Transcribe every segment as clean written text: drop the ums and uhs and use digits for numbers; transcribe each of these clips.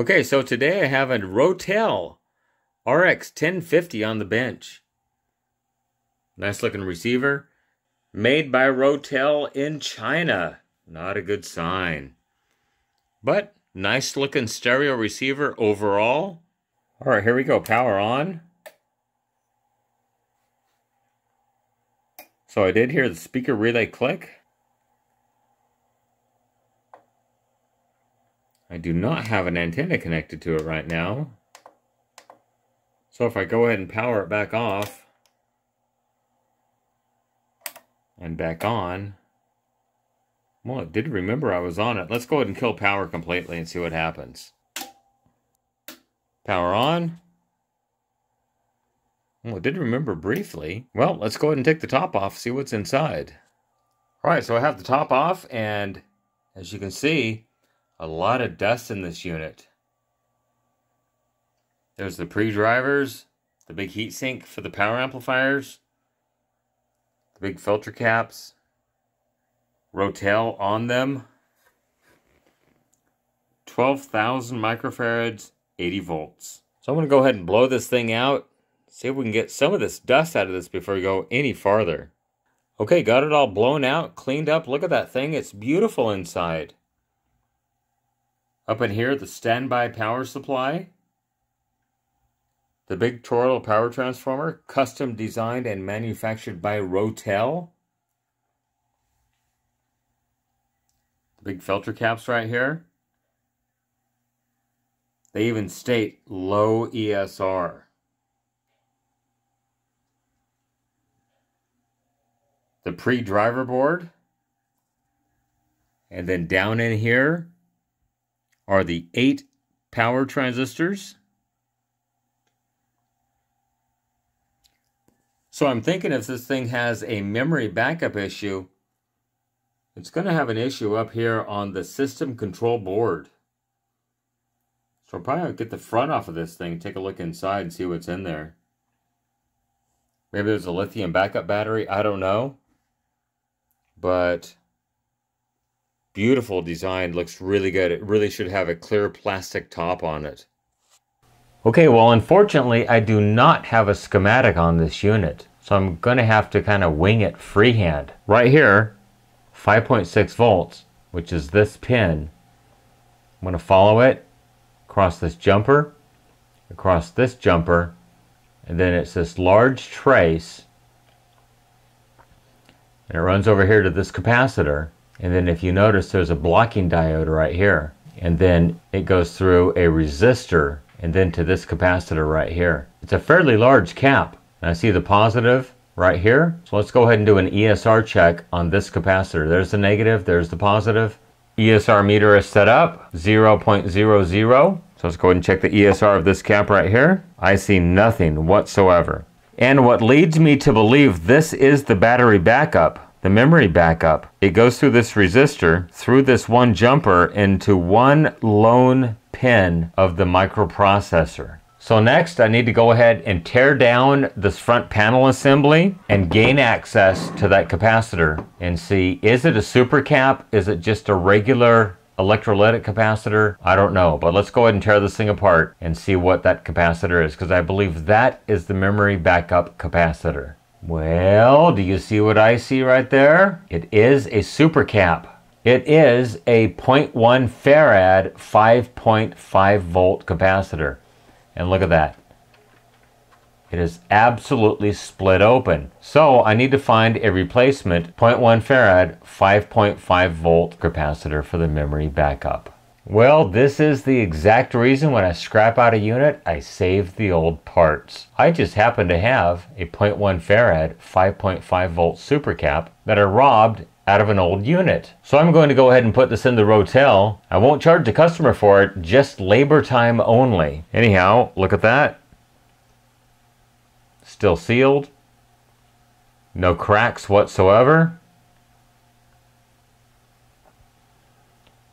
Okay, so today I have a Rotel RX1050 on the bench. Nice looking receiver. Made by Rotel in China. Not a good sign. But nice looking stereo receiver overall. All right, here we go. Power on. So I did hear the speaker relay click. I do not have an antenna connected to it right now. So if I go ahead and power it back off and back on, well, it did remember I was on it. Let's go ahead and kill power completely and see what happens. Power on. Well, it did remember briefly. Well, let's go ahead and take the top off, see what's inside. All right, so I have the top off, and as you can see, a lot of dust in this unit. There's the pre-drivers, the big heat sink for the power amplifiers, the big filter caps, Rotel on them, 12,000 microfarads, 80 volts. So I'm going to go ahead and blow this thing out, see if we can get some of this dust out of this before we go any farther. Okay, got it all blown out, cleaned up. Look at that thing. It's beautiful inside. Up in here, the standby power supply, the big Toroidal power transformer, custom designed and manufactured by Rotel. The big filter caps right here. They even state low ESR. The pre-driver board. And then down in here are the 8 power transistors. So I'm thinking if this thing has a memory backup issue, it's going to have an issue up here on the system control board. So I'll probably get the front off of this thing, take a look inside and see what's in there. Maybe there's a lithium backup battery, I don't know. But beautiful design, looks really good. It really should have a clear plastic top on it. Okay, well, unfortunately, I do not have a schematic on this unit, so I'm going to have to kind of wing it freehand. Right here, 5.6 volts, which is this pin. I'm going to follow it across this jumper, and then it's this large trace, and it runs over here to this capacitor. And then if you notice, there's a blocking diode right here. And then it goes through a resistor and then to this capacitor right here. It's a fairly large cap. And I see the positive right here. So let's go ahead and do an ESR check on this capacitor. There's the negative, there's the positive. ESR meter is set up, 0.00. So let's go ahead and check the ESR of this cap right here. I see nothing whatsoever. And what leads me to believe this is the battery backup, the memory backup. It goes through this resistor, through this one jumper, into one lone pin of the microprocessor. So next, I need to go ahead and tear down this front panel assembly and gain access to that capacitor and see, is it a super cap? Is it just a regular electrolytic capacitor? I don't know, but let's go ahead and tear this thing apart and see what that capacitor is, because I believe that is the memory backup capacitor. Well, do you see what I see right there? It is a super cap. It is a 0.1 farad 5.5 volt capacitor. And look at that. It is absolutely split open. So I need to find a replacement 0.1 farad 5.5 volt capacitor for the memory backup. Well, this is the exact reason when I scrap out a unit, I save the old parts. I just happen to have a 0.1 farad 5.5 volt super cap that I robbed out of an old unit. So I'm going to go ahead and put this in the Rotel. I won't charge the customer for it, just labor time only. Anyhow, look at that. Still sealed. No cracks whatsoever.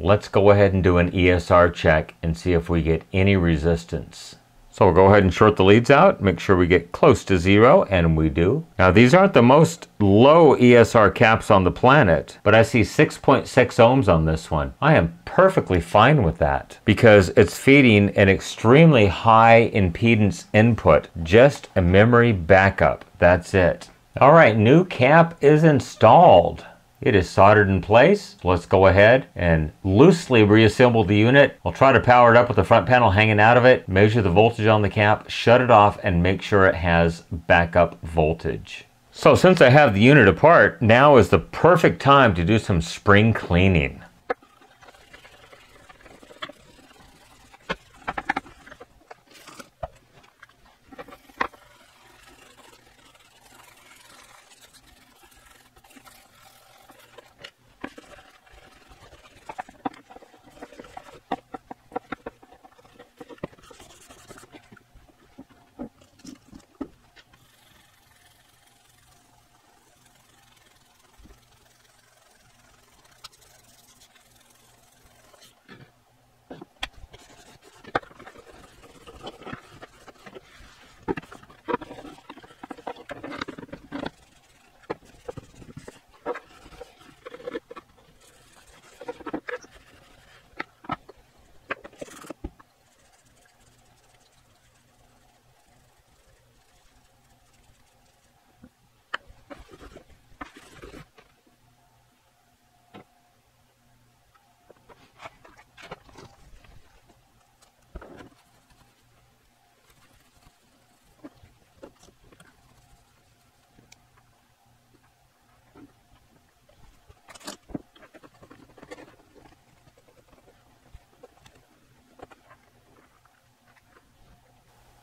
Let's go ahead and do an ESR check and see if we get any resistance. So we'll go ahead and short the leads out, make sure we get close to zero, and we do. Now these aren't the most low ESR caps on the planet, but I see 6.6 ohms on this one. I am perfectly fine with that because it's feeding an extremely high impedance input, just a memory backup, that's it. All right, new cap is installed. It is soldered in place. Let's go ahead and loosely reassemble the unit. I'll try to power it up with the front panel hanging out of it, measure the voltage on the cap, shut it off, and make sure it has backup voltage. So since I have the unit apart, now is the perfect time to do some spring cleaning.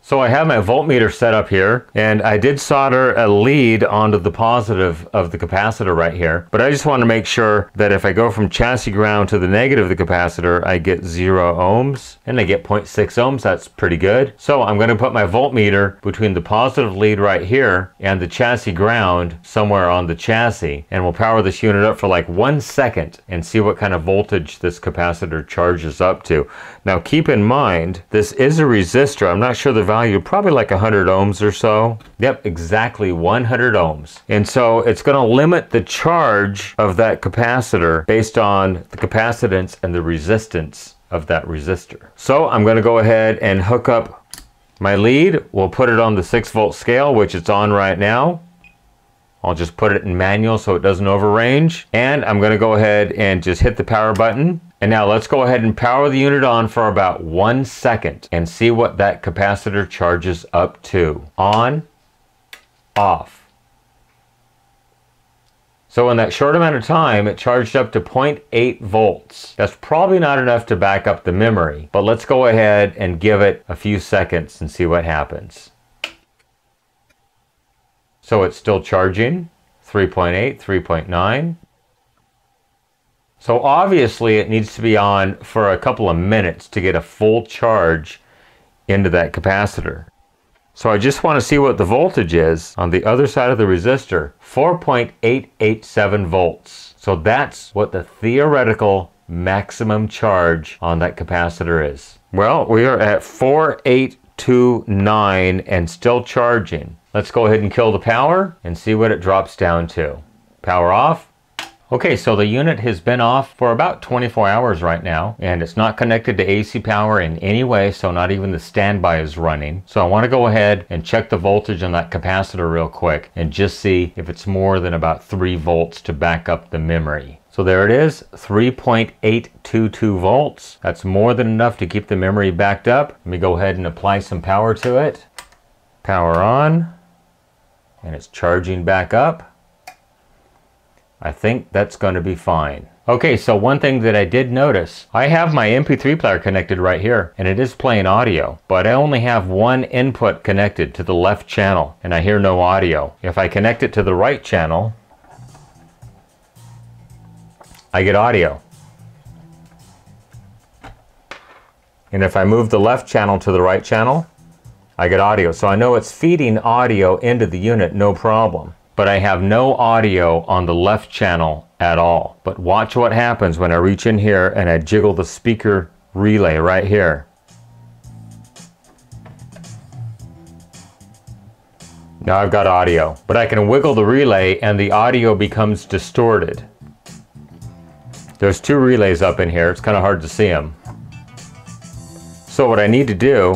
So I have my voltmeter set up here, and I did solder a lead onto the positive of the capacitor right here, but I just want to make sure that if I go from chassis ground to the negative of the capacitor, I get 0 ohms, and I get 0.6 ohms. That's pretty good. So I'm going to put my voltmeter between the positive lead right here and the chassis ground somewhere on the chassis, and we'll power this unit up for like 1 second and see what kind of voltage this capacitor charges up to. Now keep in mind, this is a resistor. I'm not sure the value, probably like 100 ohms or so. Yep, exactly 100 ohms. And so it's going to limit the charge of that capacitor based on the capacitance and the resistance of that resistor. So I'm going to go ahead and hook up my lead. We'll put it on the 6-volt scale, which it's on right now. I'll just put it in manual so it doesn't overrange. And I'm going to go ahead and just hit the power button. And now let's go ahead and power the unit on for about 1 second and see what that capacitor charges up to. On, off. So in that short amount of time, it charged up to 0.8 volts. That's probably not enough to back up the memory, but let's go ahead and give it a few seconds and see what happens. So it's still charging, 3.8, 3.9. So obviously it needs to be on for a couple of minutes to get a full charge into that capacitor. So I just want to see what the voltage is on the other side of the resistor, 4.887 volts. So that's what the theoretical maximum charge on that capacitor is. Well, we are at 4829 and still charging. Let's go ahead and kill the power and see what it drops down to. Power off. Okay, so the unit has been off for about 24 hours right now, and it's not connected to AC power in any way, so not even the standby is running. So I want to go ahead and check the voltage on that capacitor real quick and just see if it's more than about 3 volts to back up the memory. So there it is, 3.822 volts. That's more than enough to keep the memory backed up. Let me go ahead and apply some power to it. Power on, and it's charging back up. I think that's going to be fine. Okay, so one thing that I did notice, I have my MP3 player connected right here, and it is playing audio, but I only have one input connected to the left channel, and I hear no audio. If I connect it to the right channel, I get audio. And if I move the left channel to the right channel, I get audio. So I know it's feeding audio into the unit, no problem. But I have no audio on the left channel at all. But watch what happens when I reach in here and I jiggle the speaker relay right here. Now I've got audio, but I can wiggle the relay and the audio becomes distorted. There's two relays up in here. It's kind of hard to see them. So what I need to do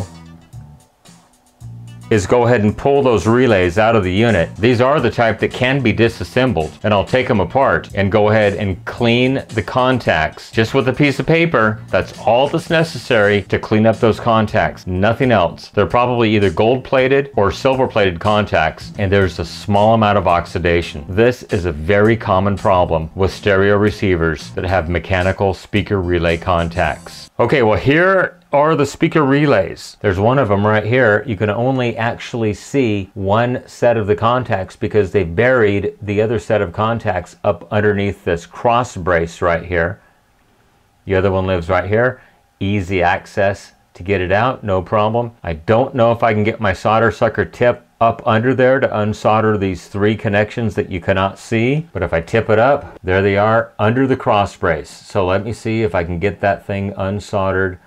is go ahead and pull those relays out of the unit. These are the type that can be disassembled, and I'll take them apart and go ahead and clean the contacts just with a piece of paper. That's all that's necessary to clean up those contacts, nothing else. They're probably either gold plated or silver plated contacts, and there's a small amount of oxidation. This is a very common problem with stereo receivers that have mechanical speaker relay contacts. Okay, well here are the speaker relays. There's one of them right here. You can only actually see one set of the contacts because they buried the other set of contacts up underneath this cross brace right here. The other one lives right here. Easy access to get it out, no problem. I don't know if I can get my solder sucker tip up under there to unsolder these three connections that you cannot see, but if I tip it up, there they are under the cross brace. So let me see if I can get that thing unsoldered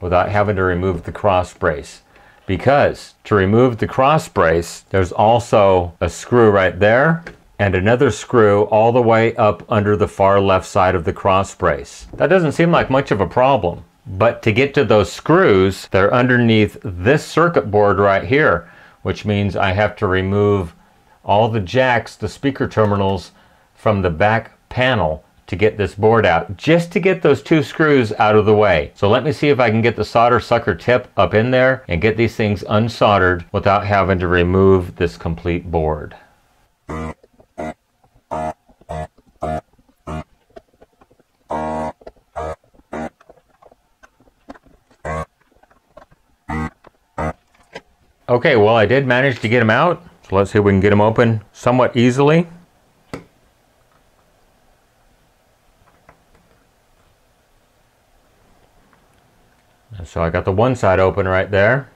without having to remove the cross brace. Because to remove the cross brace, there's also a screw right there and another screw all the way up under the far left side of the cross brace. That doesn't seem like much of a problem, but to get to those screws, they're underneath this circuit board right here, which means I have to remove all the jacks, the speaker terminals, from the back panel to get this board out, just to get those two screws out of the way. So let me see if I can get the solder sucker tip up in there and get these things unsoldered without having to remove this complete board. Okay, well I did manage to get them out. So let's see if we can get them open somewhat easily. So I got the one side open right there.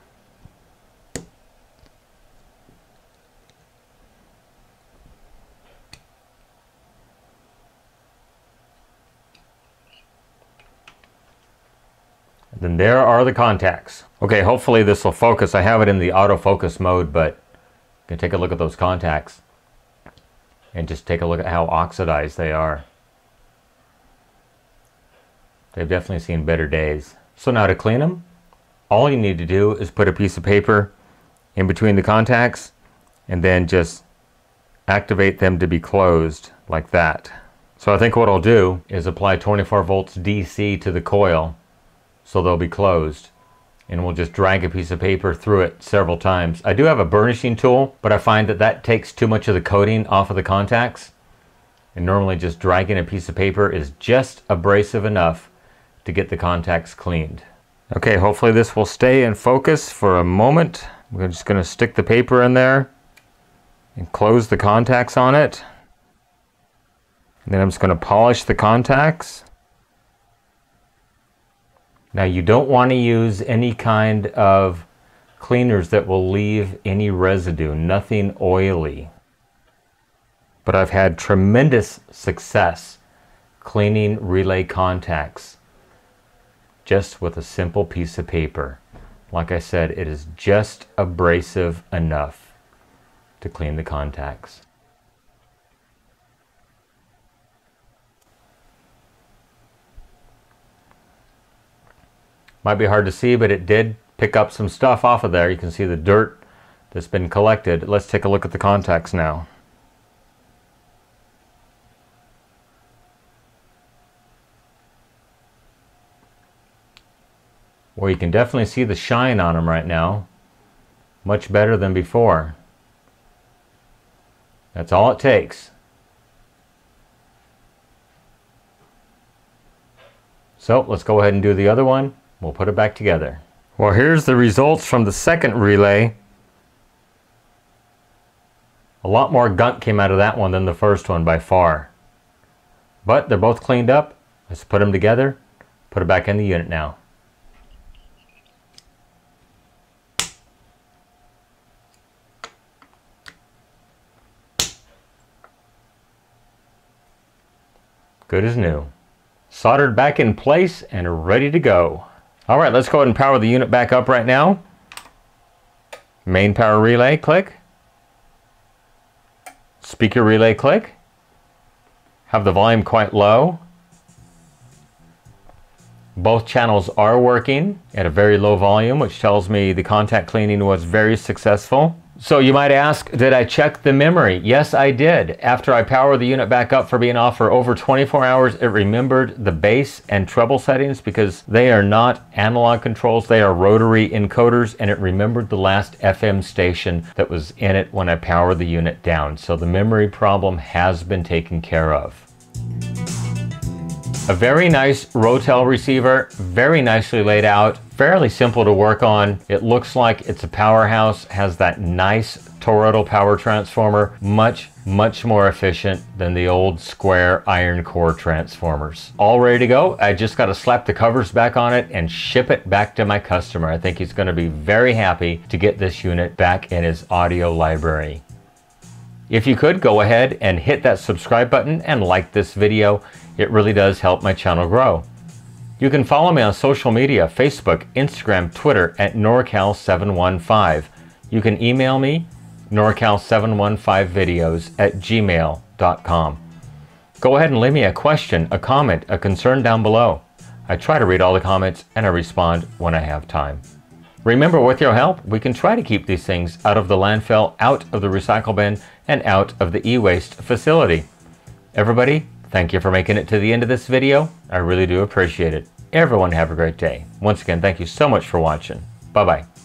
And then there are the contacts. Okay, hopefully this will focus. I have it in the autofocus mode, but I'm going to take a look at those contacts and just take a look at how oxidized they are. They've definitely seen better days. So now to clean them, all you need to do is put a piece of paper in between the contacts and then just activate them to be closed like that. So I think what I'll do is apply 24 volts DC to the coil so they'll be closed, and we'll just drag a piece of paper through it several times. I do have a burnishing tool, but I find that that takes too much of the coating off of the contacts, and normally just dragging a piece of paper is just abrasive enough to get the contacts cleaned. Okay, hopefully this will stay in focus for a moment. We're just going to stick the paper in there and close the contacts on it. And then I'm just going to polish the contacts. Now you don't want to use any kind of cleaners that will leave any residue, nothing oily. But I've had tremendous success cleaning relay contacts just with a simple piece of paper. Like I said, it is just abrasive enough to clean the contacts. Might be hard to see, but it did pick up some stuff off of there. You can see the dirt that's been collected. Let's take a look at the contacts now. Well, you can definitely see the shine on them right now. Much better than before. That's all it takes. So let's go ahead and do the other one. We'll put it back together. Well, here's the results from the second relay. A lot more gunk came out of that one than the first one by far. But they're both cleaned up. Let's put them together, put it back in the unit now. Good as new. Soldered back in place and ready to go. All right, let's go ahead and power the unit back up right now. Main power relay, click. speaker relay click, have the volume quite low. Both channels are working at a very low volume, which tells me the contact cleaning was very successful. So you might ask, did I check the memory? Yes, I did. After I powered the unit back up for being off for over 24 hours, it remembered the bass and treble settings because they are not analog controls, they are rotary encoders, and it remembered the last FM station that was in it when I powered the unit down. So the memory problem has been taken care of. A very nice Rotel receiver, very nicely laid out, fairly simple to work on. It looks like it's a powerhouse, has that nice Toroidal power transformer, much more efficient than the old square iron core transformers. All ready to go. I just got to slap the covers back on it and ship it back to my customer. I think he's going to be very happy to get this unit back in his audio library. If you could, go ahead and hit that subscribe button and like this video. It really does help my channel grow. You can follow me on social media, Facebook, Instagram, Twitter at NorCal715. You can email me, NorCal715videos@gmail.com. Go ahead and leave me a question, a comment, a concern down below. I try to read all the comments and I respond when I have time. Remember, with your help, we can try to keep these things out of the landfill, out of the recycle bin, and out of the e-waste facility. Everybody, thank you for making it to the end of this video. I really do appreciate it. Everyone have a great day. Once again, thank you so much for watching. Bye-bye.